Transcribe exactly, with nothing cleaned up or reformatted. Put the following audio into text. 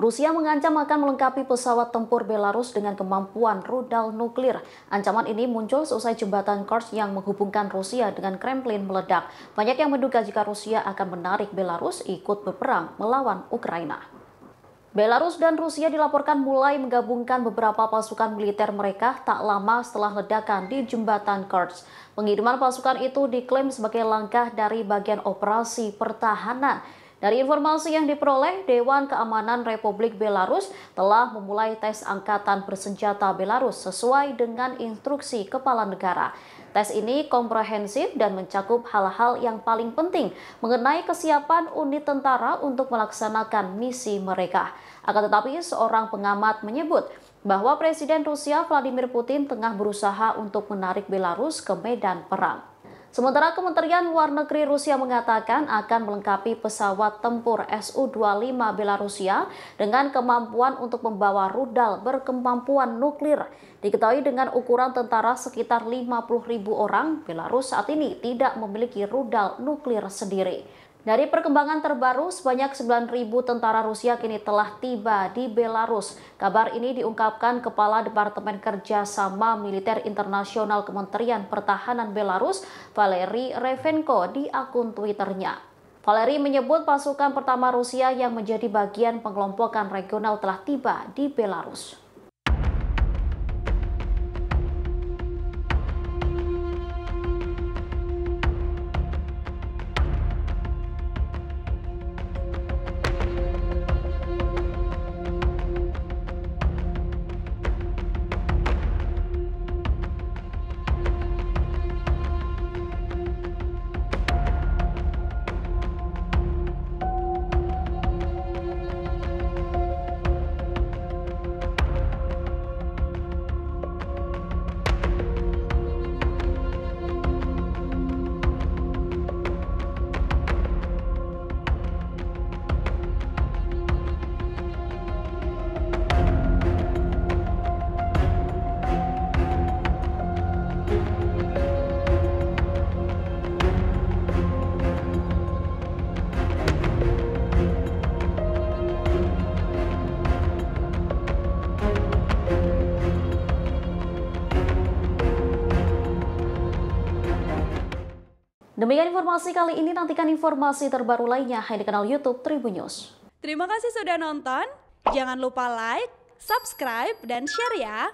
Rusia mengancam akan melengkapi pesawat tempur Belarus dengan kemampuan rudal nuklir. Ancaman ini muncul seusai jembatan Kerch yang menghubungkan Rusia dengan Kremlin meledak. Banyak yang menduga jika Rusia akan menarik Belarus ikut berperang melawan Ukraina. Belarus dan Rusia dilaporkan mulai menggabungkan beberapa pasukan militer mereka tak lama setelah ledakan di jembatan Kerch. Pengiriman pasukan itu diklaim sebagai langkah dari bagian operasi pertahanan. Dari informasi yang diperoleh, Dewan Keamanan Republik Belarus telah memulai tes angkatan bersenjata Belarus sesuai dengan instruksi kepala negara. Tes ini komprehensif dan mencakup hal-hal yang paling penting mengenai kesiapan unit tentara untuk melaksanakan misi mereka. Akan tetapi, seorang pengamat menyebut bahwa Presiden Rusia Vladimir Putin tengah berusaha untuk menarik Belarus ke medan perang. Sementara Kementerian Luar Negeri Rusia mengatakan akan melengkapi pesawat tempur S U dua puluh lima Belarusia dengan kemampuan untuk membawa rudal berkemampuan nuklir. Diketahui dengan ukuran tentara sekitar lima puluh ribu orang, Belarus saat ini tidak memiliki rudal nuklir sendiri. Dari perkembangan terbaru, sebanyak sembilan ribu tentara Rusia kini telah tiba di Belarus. Kabar ini diungkapkan Kepala Departemen Kerjasama Militer Internasional Kementerian Pertahanan Belarus, Valery Revenko, di akun Twitternya. Valery menyebut pasukan pertama Rusia yang menjadi bagian pengelompokan regional telah tiba di Belarus. Demikian informasi kali ini, nantikan informasi terbaru lainnya hanya di kanal YouTube Tribunnews. Terima kasih sudah nonton, jangan lupa like, subscribe, dan share ya!